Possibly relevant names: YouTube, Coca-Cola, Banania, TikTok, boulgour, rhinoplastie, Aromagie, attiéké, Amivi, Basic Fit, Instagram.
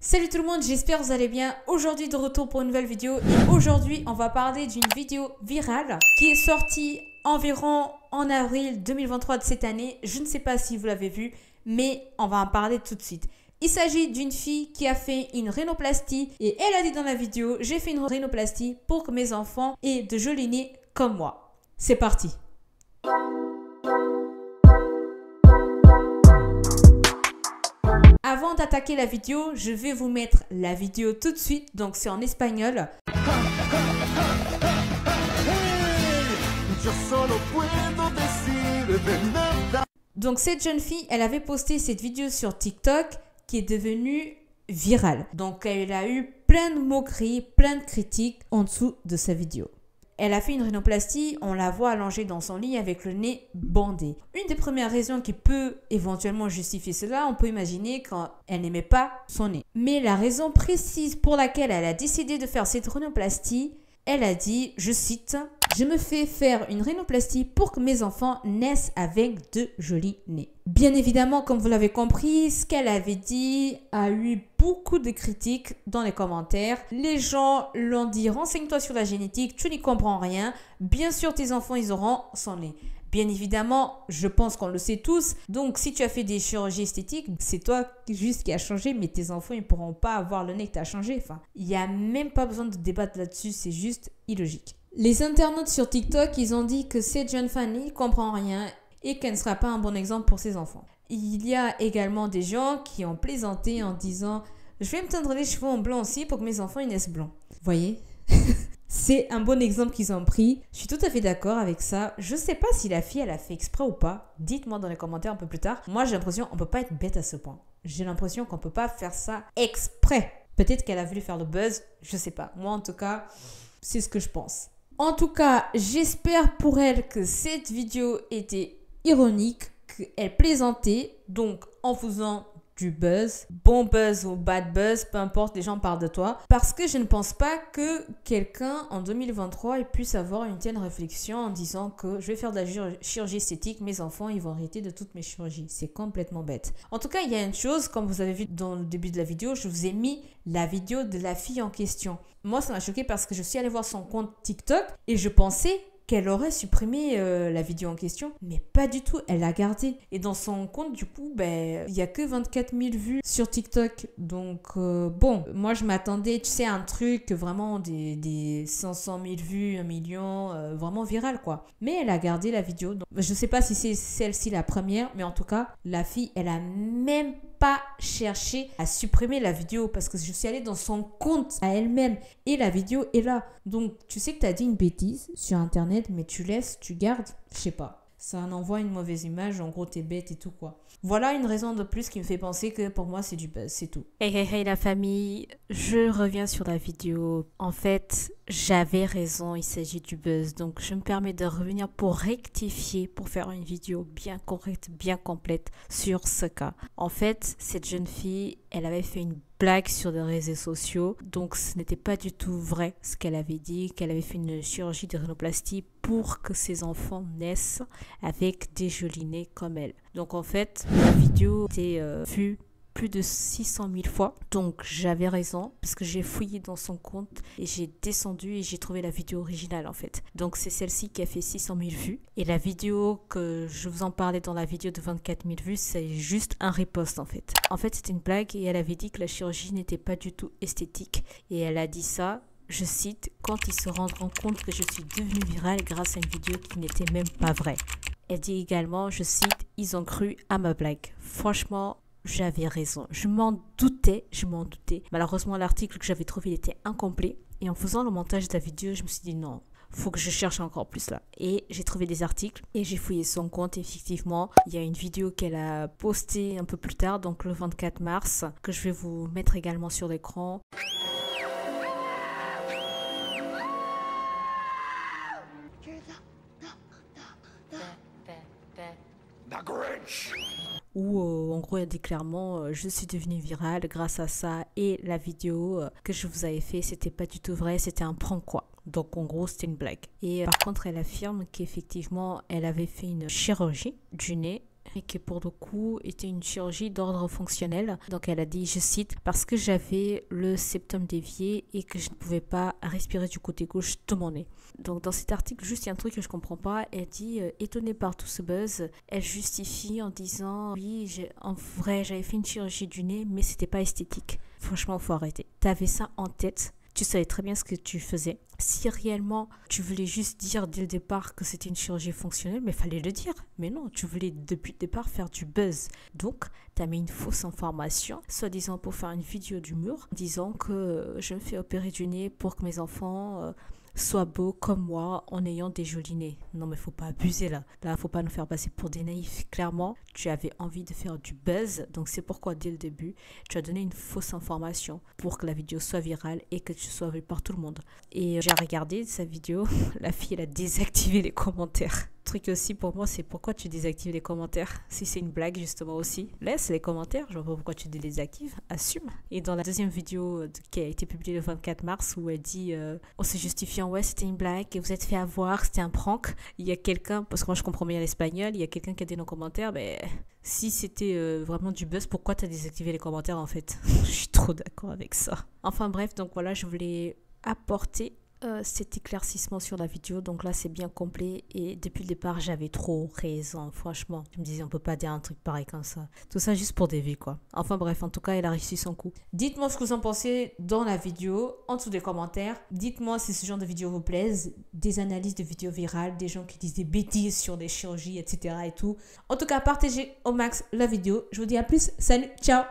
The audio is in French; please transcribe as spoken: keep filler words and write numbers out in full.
Salut tout le monde, j'espère que vous allez bien. Aujourd'hui de retour pour une nouvelle vidéo et aujourd'hui on va parler d'une vidéo virale qui est sortie environ en avril deux mille vingt-trois de cette année. Je ne sais pas si vous l'avez vue, mais on va en parler tout de suite. Il s'agit d'une fille qui a fait une rhinoplastie et elle a dit dans la vidéo « J'ai fait une rhinoplastie pour que mes enfants aient de jolis nez comme moi ». C'est parti. Avant d'attaquer la vidéo, je vais vous mettre la vidéo tout de suite, donc c'est en espagnol. Donc cette jeune fille, elle avait posté cette vidéo sur TikTok qui est devenue virale. Donc elle a eu plein de moqueries, plein de critiques en dessous de sa vidéo. Elle a fait une rhinoplastie, on la voit allongée dans son lit avec le nez bandé. Une des premières raisons qui peut éventuellement justifier cela, on peut imaginer qu'elle n'aimait pas son nez. Mais la raison précise pour laquelle elle a décidé de faire cette rhinoplastie, elle a dit, je cite, « Je me fais faire une rhinoplastie pour que mes enfants naissent avec de jolis nez. » Bien évidemment, comme vous l'avez compris, ce qu'elle avait dit a eu beaucoup de critiques dans les commentaires. Les gens l'ont dit, renseigne-toi sur la génétique, tu n'y comprends rien. Bien sûr, tes enfants, ils auront son nez. Bien évidemment, je pense qu'on le sait tous. Donc, si tu as fait des chirurgies esthétiques, c'est toi juste qui a changé, mais tes enfants, ils ne pourront pas avoir le nez que tu as changé. Enfin, il n'y a même pas besoin de débattre là-dessus, c'est juste illogique. Les internautes sur TikTok, ils ont dit que cette jeune famille ne comprend rien et qu'elle ne sera pas un bon exemple pour ses enfants. Il y a également des gens qui ont plaisanté en disant « Je vais me teindre les cheveux en blanc aussi pour que mes enfants ils naissent blancs. » Vous voyez? C'est un bon exemple qu'ils ont pris. Je suis tout à fait d'accord avec ça. Je ne sais pas si la fille, elle a fait exprès ou pas. Dites-moi dans les commentaires un peu plus tard. Moi, j'ai l'impression qu'on ne peut pas être bête à ce point. J'ai l'impression qu'on ne peut pas faire ça exprès. Peut-être qu'elle a voulu faire le buzz, je ne sais pas. Moi, en tout cas, c'est ce que je pense. En tout cas, j'espère pour elle que cette vidéo était ironique, qu'elle plaisantait, donc en faisant du buzz, bon buzz ou bad buzz, peu importe, les gens parlent de toi, parce que je ne pense pas que quelqu'un en deux mille vingt-trois puisse avoir une telle réflexion en disant que je vais faire de la chirurgie esthétique, mes enfants ils vont hériter de toutes mes chirurgies, c'est complètement bête. En tout cas, il y a une chose, comme vous avez vu dans le début de la vidéo, je vous ai mis la vidéo de la fille en question. Moi, ça m'a choqué parce que je suis allée voir son compte TikTok et je pensais qu'elle aurait supprimé euh, la vidéo en question, mais pas du tout, elle l'a gardée. Et dans son compte, du coup, ben, il n'y a que vingt-quatre mille vues sur TikTok. Donc, euh, bon, moi, je m'attendais, tu sais, à un truc vraiment des, des cinq cent mille vues, un million, euh, vraiment viral, quoi. Mais elle a gardé la vidéo. Donc, je ne sais pas si c'est celle-ci la première, mais en tout cas, la fille, elle a même pas cherché à supprimer la vidéo parce que je suis allée dans son compte à elle-même et la vidéo est là. Donc, tu sais que tu as dit une bêtise sur Internet, mais tu laisses, tu gardes, je sais pas. Ça en envoie une mauvaise image, en gros t'es bête et tout quoi. Voilà une raison de plus qui me fait penser que pour moi c'est du buzz, c'est tout. Hey hey hey la famille, je reviens sur la vidéo. En fait, j'avais raison, il s'agit du buzz. Donc je me permets de revenir pour rectifier, pour faire une vidéo bien correcte, bien complète sur ce cas. En fait, cette jeune fille, elle avait fait une blague sur des réseaux sociaux, donc ce n'était pas du tout vrai ce qu'elle avait dit, qu'elle avait fait une chirurgie de rhinoplastie pour que ses enfants naissent avec des jolis nez comme elle. Donc en fait, la vidéo était euh, vue plus de six cent mille fois, donc j'avais raison, parce que j'ai fouillé dans son compte et j'ai descendu et j'ai trouvé la vidéo originale en fait. Donc c'est celle-ci qui a fait six cent mille vues, et la vidéo que je vous en parlais dans la vidéo de vingt-quatre mille vues, c'est juste un riposte en fait. En fait c'était une blague et elle avait dit que la chirurgie n'était pas du tout esthétique, et elle a dit ça, je cite, « Quand ils se rendront compte que je suis devenue virale grâce à une vidéo qui n'était même pas vraie ». Elle dit également, je cite, « Ils ont cru à ma blague ». Franchement, j'avais raison, je m'en doutais, je m'en doutais. Malheureusement, l'article que j'avais trouvé il était incomplet. Et en faisant le montage de la vidéo, je me suis dit non, faut que je cherche encore plus là. Et j'ai trouvé des articles et j'ai fouillé son compte. Effectivement, il y a une vidéo qu'elle a postée un peu plus tard, donc le vingt-quatre mars, que je vais vous mettre également sur l'écran. Où euh, en gros elle dit clairement euh, je suis devenue virale grâce à ça et la vidéo euh, que je vous avais fait c'était pas du tout vrai, c'était un prank quoi. Donc en gros c'était une blague. Et euh, par contre elle affirme qu'effectivement elle avait fait une chirurgie du nez et qui pour le coup était une chirurgie d'ordre fonctionnel. Donc elle a dit, je cite, « Parce que j'avais le septum dévié et que je ne pouvais pas respirer du côté gauche de mon nez. » Donc dans cet article, juste il y a un truc que je comprends pas. Elle dit, euh, étonnée par tout ce buzz, elle justifie en disant, « Oui, en vrai, j'avais fait une chirurgie du nez, mais c'était pas esthétique. » Franchement, faut arrêter. T'avais ça en tête, tu savais très bien ce que tu faisais. Si réellement tu voulais juste dire dès le départ que c'était une chirurgie fonctionnelle, mais fallait le dire. Mais non, tu voulais depuis le départ faire du buzz. Donc, tu as mis une fausse information, soi-disant pour faire une vidéo d'humour, disant que je me fais opérer du nez pour que mes enfants... Euh, soit beau comme moi en ayant des jolis nez. Non mais faut pas abuser là. Là faut pas nous faire passer pour des naïfs. Clairement, tu avais envie de faire du buzz. Donc c'est pourquoi dès le début, tu as donné une fausse information pour que la vidéo soit virale et que tu sois vue par tout le monde. Et j'ai regardé sa vidéo. La fille elle a désactivé les commentaires. Truc aussi pour moi, c'est pourquoi tu désactives les commentaires. Si c'est une blague justement aussi, laisse les commentaires, je vois pas pourquoi tu les désactives, assume. Et dans la deuxième vidéo qui a été publiée le vingt-quatre mars où elle dit euh, en se justifiant, ouais c'était une blague et vous êtes fait avoir, c'était un prank, il y a quelqu'un, parce que moi je comprends bien l'espagnol, il y a quelqu'un qui a dit dans les commentaires, mais si c'était euh, vraiment du buzz, pourquoi t'as désactivé les commentaires en fait? Je suis trop d'accord avec ça. Enfin bref, donc voilà, je voulais apporter Euh, cet éclaircissement sur la vidéo. Donc là c'est bien complet et depuis le départ j'avais trop raison, franchement je me disais on peut pas dire un truc pareil comme ça, tout ça juste pour des vues quoi. Enfin bref, en tout cas elle a réussi son coup. Dites-moi ce que vous en pensez dans la vidéo en dessous des commentaires, dites-moi si ce genre de vidéo vous plaise, des analyses de vidéos virales, des gens qui disent des bêtises sur des chirurgies etc et tout. En tout cas partagez au max la vidéo, je vous dis à plus, salut, ciao.